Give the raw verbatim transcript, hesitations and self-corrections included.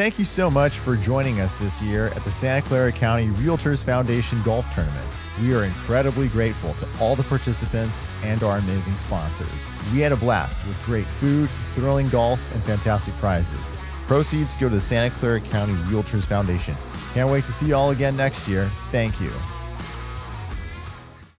Thank you so much for joining us this year at the Santa Clara County Realtors Foundation Golf Tournament. We are incredibly grateful to all the participants and our amazing sponsors. We had a blast with great food, thrilling golf, and fantastic prizes. Proceeds go to the Santa Clara County Realtors Foundation. Can't wait to see you all again next year. Thank you.